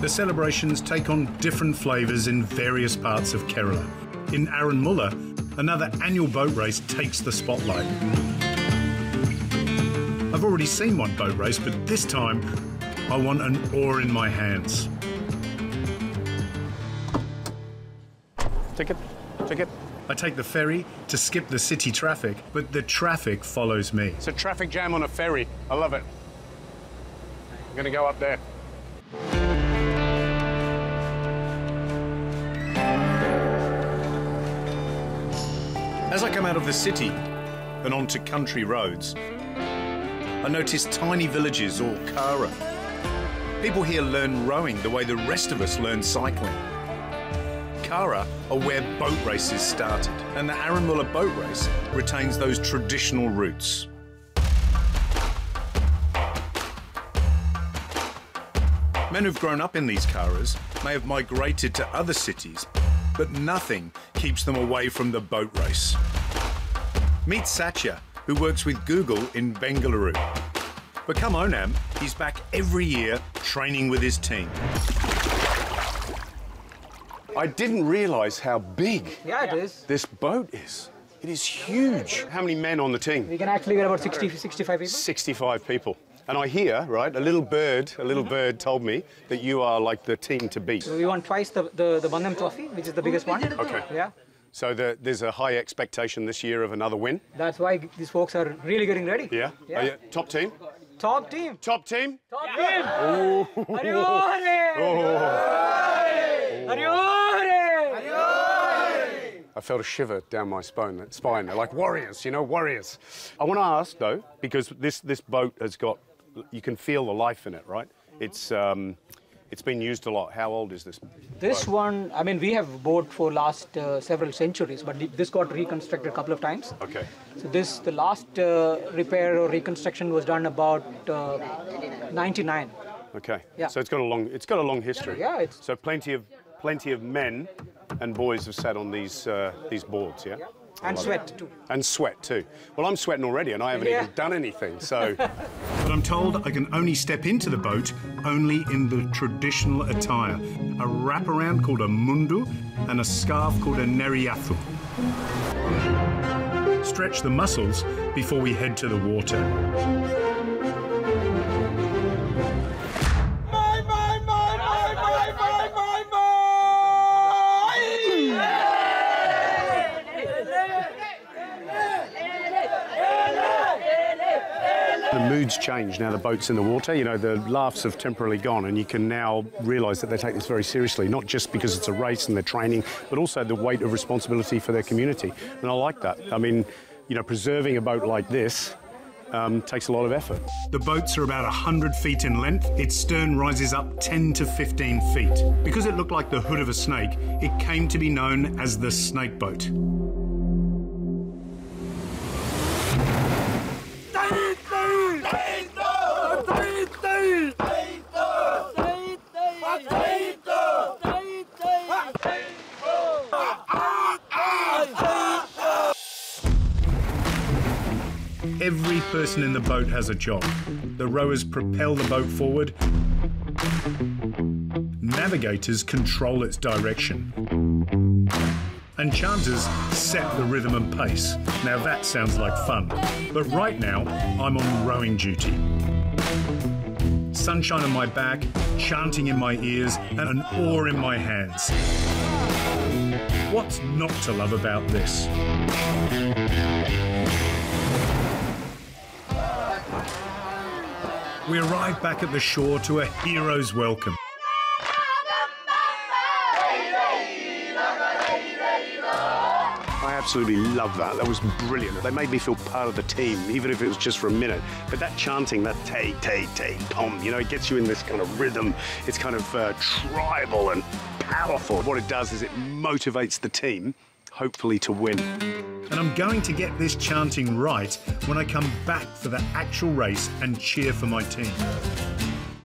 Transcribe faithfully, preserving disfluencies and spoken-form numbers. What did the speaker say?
the celebrations take on different flavours in various parts of Kerala. In Aranmula, another annual boat race takes the spotlight. I've already seen one boat race, but this time I want an oar in my hands. Take it, take it. I take the ferry to skip the city traffic, but the traffic follows me. It's a traffic jam on a ferry. I love it. I'm gonna go up there. As I come out of the city and onto country roads, I notice tiny villages or Kara. People here learn rowing the way the rest of us learn cycling. Kara are where boat races started, and the Aranmula boat race retains those traditional roots. Men who've grown up in these Karas may have migrated to other cities, but nothing keeps them away from the boat race. Meet Satya, who works with Google in Bengaluru. But come Onam, he's back every year training with his team. I didn't realise how big yeah, it is. This boat is. It is huge. How many men on the team? We can actually get about sixty, sixty-five people. sixty-five people. And I hear, right, a little bird, a little mm-hmm. bird told me that you are like the team to beat. We won twice the, the, the Bandham Trophy, which is the biggest one. Okay. Yeah. So the, there's a high expectation this year of another win. That's why these folks are really getting ready. Yeah. yeah. Are you, top team? Top team. Top team? Top yeah. team. Oh. Oh. Oh. I felt a shiver down my spine. Spine. They're like warriors, you know, warriors. I want to ask though, because this this boat has got, you can feel the life in it, right? Mm-hmm. It's. Um, It's been used a lot. How old is this? This boat? one, I mean, we have boat for last uh, several centuries, but this got reconstructed a couple of times. Okay. So this, the last uh, repair or reconstruction was done about uh, ninety-nine. Okay. Yeah. So it's got a long, it's got a long history. Yeah. It's... So plenty of, plenty of men and boys have sat on these uh, these boards. Yeah. yeah. And sweat that. too. And sweat too. Well, I'm sweating already, and I haven't yeah. even done anything. So. But I'm told I can only step into the boat only in the traditional attire. A wraparound called a mundu and a scarf called a neriathu. Stretch the muscles before we head to the water. My, my, my, my, my, my, my, my! Yeah! The mood's changed now the boat's in the water. You know, the laughs have temporarily gone, and you can now realise that they take this very seriously, not just because it's a race and they're training, but also the weight of responsibility for their community. And I like that. I mean, you know, preserving a boat like this um, takes a lot of effort. The boats are about one hundred feet in length. Its stern rises up ten to fifteen feet. Because it looked like the hood of a snake, it came to be known as the snake boat. Every person in the boat has a job. The rowers propel the boat forward. Navigators control its direction. And chanters set the rhythm and pace. Now that sounds like fun. But right now, I'm on rowing duty. Sunshine on my back, chanting in my ears, and an oar in my hands. What's not to love about this? We arrive back at the shore to a hero's welcome. I absolutely love that. That was brilliant. They made me feel part of the team, even if it was just for a minute. But that chanting, that tay, tay, tay, pom, you know, it gets you in this kind of rhythm. It's kind of uh, tribal and powerful. What it does is it motivates the team, hopefully, to win. And I'm going to get this chanting right when I come back for the actual race and cheer for my team.